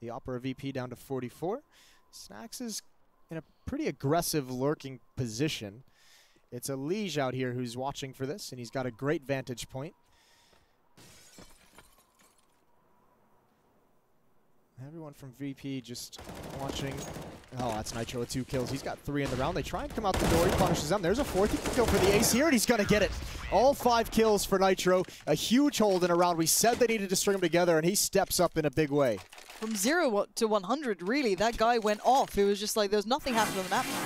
The Opera VP down to 44. Snax is in a pretty aggressive lurking position. It's a Liege out here who's watching for this, and he's got a great vantage point. Everyone from VP just watching. Oh, that's Nitro with 2 kills. He's got 3 in the round. They try and come out the door. He punishes them. There's a 4th. He can go for the ace here, and he's going to get it. All 5 kills for Nitro. A huge hold in a round. We said they needed to string them together, and he steps up in a big way. From 0 to 100, really, that guy went off. It was just like there was nothing happening on the map.